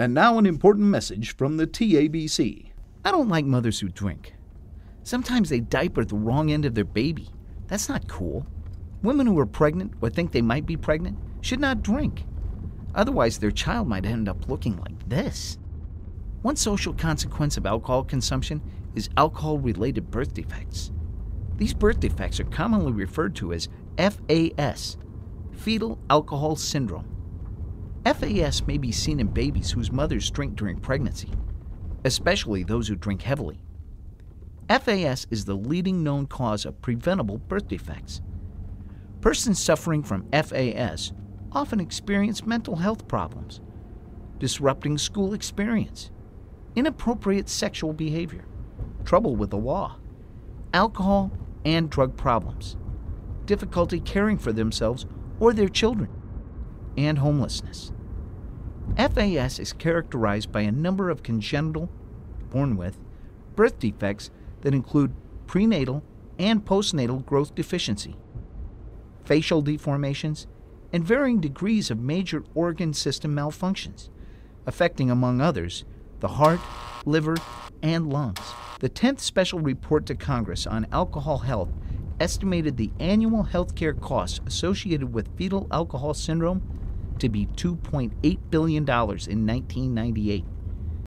And now an important message from the TABC. I don't like mothers who drink. Sometimes they diaper the wrong end of their baby. That's not cool. Women who are pregnant or think they might be pregnant should not drink. Otherwise, their child might end up looking like this. One social consequence of alcohol consumption is alcohol-related birth defects. These birth defects are commonly referred to as FAS, Fetal Alcohol Syndrome. FAS may be seen in babies whose mothers drink during pregnancy, especially those who drink heavily. FAS is the leading known cause of preventable birth defects. Persons suffering from FAS often experience mental health problems, disrupting school experience, inappropriate sexual behavior, trouble with the law, alcohol and drug problems, difficulty caring for themselves or their children, and homelessness. FAS is characterized by a number of congenital, born with, birth defects that include prenatal and postnatal growth deficiency, facial deformations, and varying degrees of major organ system malfunctions, affecting, among others, the heart, liver, and lungs. The 10th Special Report to Congress on Alcohol Health estimated the annual health care costs associated with fetal alcohol syndrome to be $2.8 billion in 1998.